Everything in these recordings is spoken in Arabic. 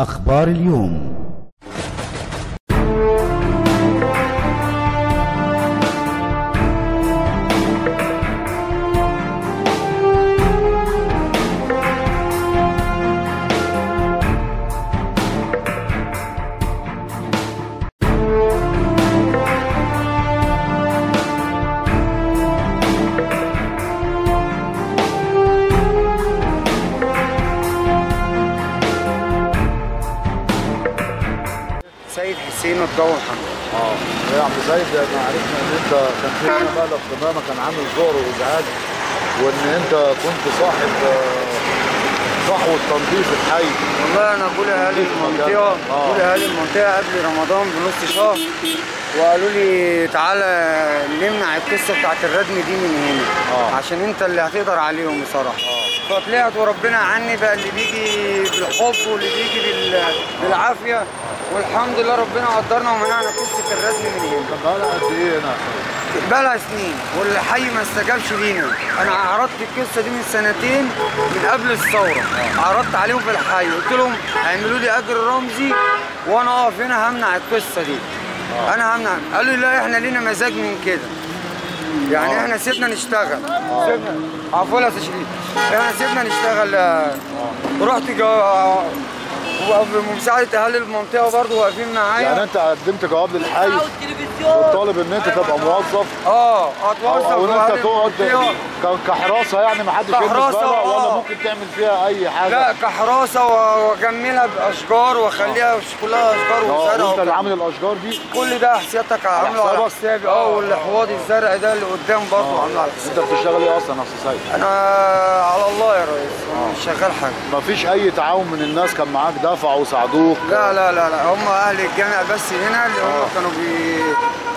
أخبار اليوم. سيد حسين الضوء محمد. يا عم سيد، احنا عرفنا ان انت كان في هنا بقى برنامج كان عامل ظهر وازعاج، وان انت كنت صاحب صحوه تنظيف الحي. والله انا بقول لاهالي المنطقه قبل رمضان بنص شهر، وقالوا لي تعالى نمنع القصه بتاعت الردم دي من هنا عشان انت اللي هتقدر عليهم بصراحه. فطلعت وربنا عني بقى، اللي بيجي بالحب واللي بيجي بالعافيه، والحمد لله ربنا قدرنا ومنعنا قصه الرزم من هنا. كان بقالها قد ايه هنا؟ بقالها سنين، والحي ما استجابش لينا. انا عرضت القصه دي من سنتين، من قبل الثوره، عرضت عليهم في الحي، قلت لهم اعملوا لي اجر رمزي وانا اقف هنا همنع القصه دي. انا همنع، قالوا لي لا احنا لينا مزاج من كده. يعني احنا سيبنا نشتغل. عفوا يا شريف، احنا سيبنا نشتغل. رحت وبمساعدة أهل المنطقة برضه واقفين معايا. يعني أنت قدمت جواب للحي وطالب إن أنت تبقى موظف. أتوظف أو إن أنت تقعد كحراسة، يعني ما حدش يلبس ورق ولا ممكن تعمل فيها أي حاجة. لا كحراسة، وأجملها بأشجار وأخليها كلها أشجار وزرع. وأنت اللي عامل الأشجار دي؟ كل ده حسيتك عامله على حسابي. والحواضي الزرع ده اللي قدام برضه عامله على حسابي. أنت بتشتغل إيه أصلا يا أستاذ سيد؟ أنا على الله يا ريس، مش شغال حاجة. مفيش أي تعاون من الناس كان معاك دفعوا وساعدوك؟ لا لا لا لا، هم اهل الجامع بس هنا اللي هم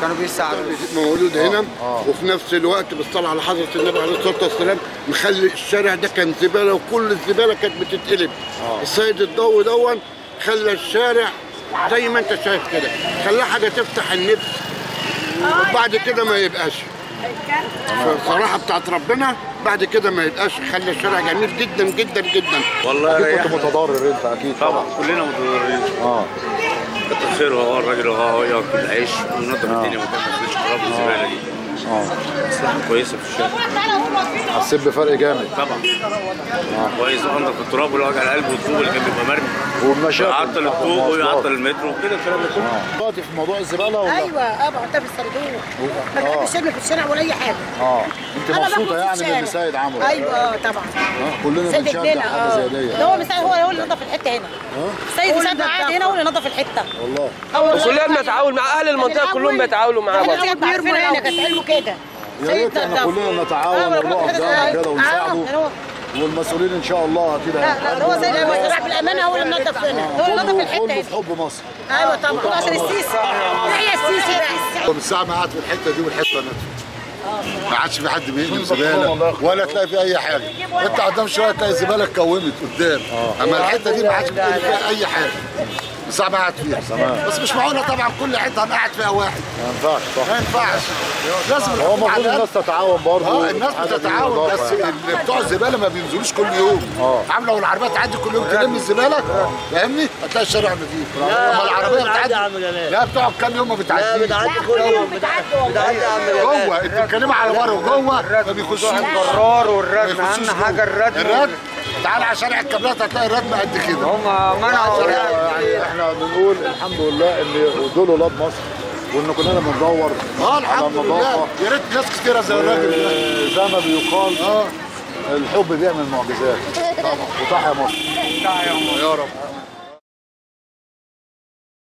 كانوا بيساعدونا. موجود هنا وفي نفس الوقت بالصلاه على حضره النبي عليه الصلاه والسلام، مخلي الشارع ده كان زباله، وكل الزباله كانت بتتقلب. السيد الضوء دون خلى الشارع زي ما انت شايف كده، خلاه حاجه تفتح النفس وبعد كده ما يبقاش. الصراحه بتاعت ربنا بعد كده ما يبقاش، خلي الشارع جميل جدا جدا جدا. والله اكيد كنت متضرر انت اكيد. طبعا كلنا متضررين. كتر خيره الراجل اهو ياكل العيش وينظف الدنيا وما ياكلش خراب الزباله دي. مصلحه كويسه في الشارع. حسيت بفرق جامد طبعا. كويس، انضف التراب والوجع القلب والطوب اللي كان بيبقى مرمي والمشاكل، يعطل الطوب ويعطل المترو وكده الكلام ده كله. وقفت في موضوع الزباله ولا؟ ايوه معترف الصندوق، ما بحبش ارمي في الشارع ولا اي حاجه. انت مبسوطه يعني باللي سيد عمرو؟ ايوه طبعا. كلنا بنشجع حاجه زي دي. ده هو هو اللي نظف الحته هنا. السيد سعد قاعد هنا واللي نظف الحته. والله وكلنا بنتعاون مع اهل المنطقه، كلهم بيتعاونوا معاه برضه كده. يا ريت احنا كلنا نتعاون ونقف جنب كده ونساعده، والمسؤولين ان شاء الله كده. لا هو زي ما راح بالامانه، هو اللي منظف هنا، هو اللي نظف الحته هنا. في حب مصر. ايوه طبعا، عشان السيسى. هي السيسى بقى. طب الساعه ما قعد في الحته دي والحته نفسها. ما عادش في حد بيقلب زباله ولا تلاقي في اي حاجه. انت قدام شويه تلاقي الزباله اتكونت قدام، اما الحته دي ما عادش بتقلب فيها اي حاجه. الساعه ما قعد فيها، بس مش معقوله طبعا كل حته انا قاعد فيها واحد. ما ينفعش صح، ما ينفعش. لازم هو المفروض الناس تتعاون برضه. الناس بتتعاون، بس اللي بتوع الزباله ما بينزلوش كل يوم. عامله والعربيه تعدي كل يوم تلم الزباله، فاهمني؟ هتلاقي الشارع نظيف. اما العربيه بتعدي لا بتقعد كام يوم ما بتعديش. لا بتعدي كل يوم، بتعدي جوه. انت بتتكلمي على بره وجوه، ما بيخشوش الجرار والردم. اهم حاجه الردم. تعال على شارع الكابلات هتلاقي الردم قد كده. هم منعوا. يعني احنا بنقول الحمد لله ان دول ولاد مصر، وان كلنا بندور الحمد لله. يا ريت ناس كتيره زي الراجل ده. زي ما بيقال الحب بيعمل معجزات طبعا. وتحيا مصر، تحيا مصر يا رب.